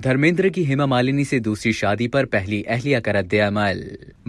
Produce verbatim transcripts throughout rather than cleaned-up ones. धर्मेंद्र की हेमा मालिनी से दूसरी शादी पर पहली अहलिया का रद्देअमल।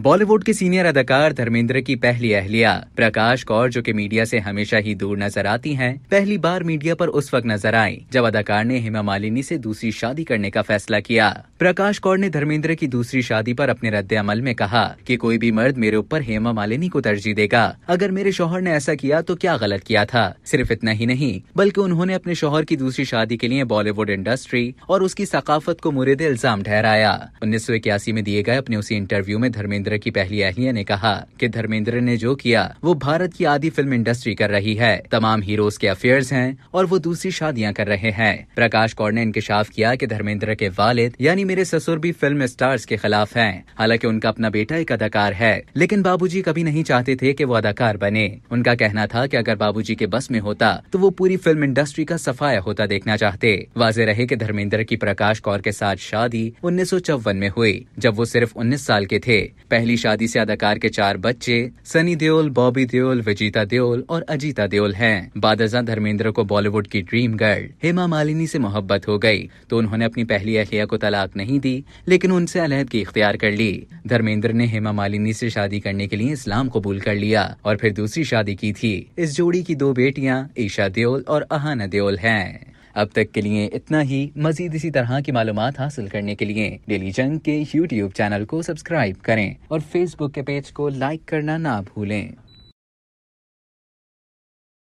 बॉलीवुड के सीनियर अदाकार धर्मेंद्र की पहली अहलिया प्रकाश कौर, जो कि मीडिया से हमेशा ही दूर नजर आती हैं, पहली बार मीडिया पर उस वक्त नजर आई जब अदाकार ने हेमा मालिनी से दूसरी शादी करने का फैसला किया। प्रकाश कौर ने धर्मेंद्र की दूसरी शादी पर अपने रद्देअमल में कहा कि कोई भी मर्द मेरे ऊपर हेमा मालिनी को तरजीह देगा। अगर मेरे शौहर ने ऐसा किया तो क्या गलत किया था। सिर्फ इतना ही नहीं बल्कि उन्होंने अपने शौहर की दूसरी शादी के लिए बॉलीवुड इंडस्ट्री और उसकी सकाफत को मुरीदे इल्जाम ठहराया। उन्नीस सौ इक्यासी में दिए गए अपने उसी इंटरव्यू में धर्मेंद्र की पहली अहलिया ने कहा कि धर्मेंद्र ने जो किया वो भारत की आधी फिल्म इंडस्ट्री कर रही है। तमाम हीरोज के अफेयर्स हैं और वो दूसरी शादियां कर रहे हैं। प्रकाश कौर ने इंकशाफ किया कि धर्मेंद्र के वालिद यानी मेरे ससुर भी फिल्म स्टार्स के खिलाफ हैं। हालांकि उनका अपना बेटा एक अदाकार है, लेकिन बाबूजी कभी नहीं चाहते थे कि वो अदाकार बने। उनका कहना था कि अगर बाबूजी के बस में होता तो वो पूरी फिल्म इंडस्ट्री का सफाया होता देखना चाहते। वाजे रहे कि धर्मेंद्र की प्रकाश कौर के साथ शादी उन्नीस सौ चौवन में हुई जब वो सिर्फ उन्नीस साल के थे। पहली शादी से अदाकार के चार बच्चे सनी देओल, बॉबी देओल, विजिता देओल और अजीता देओल हैं। बादशाह धर्मेंद्र को बॉलीवुड की ड्रीम गर्ल हेमा मालिनी से मोहब्बत हो गई तो उन्होंने अपनी पहली अहलिया को तलाक नहीं दी, लेकिन उनसे अलहदगी इख्तियार कर ली। धर्मेंद्र ने हेमा मालिनी से शादी करने के लिए इस्लाम कबूल कर लिया और फिर दूसरी शादी की थी। इस जोड़ी की दो बेटियां ईशा देओल और अहाना देओल हैं। अब तक के लिए इतना ही। मजीद इसी तरह की मालूमात हासिल करने के लिए डेली जंग के यूट्यूब चैनल को सब्सक्राइब करें और फेसबुक के पेज को लाइक करना ना भूलें।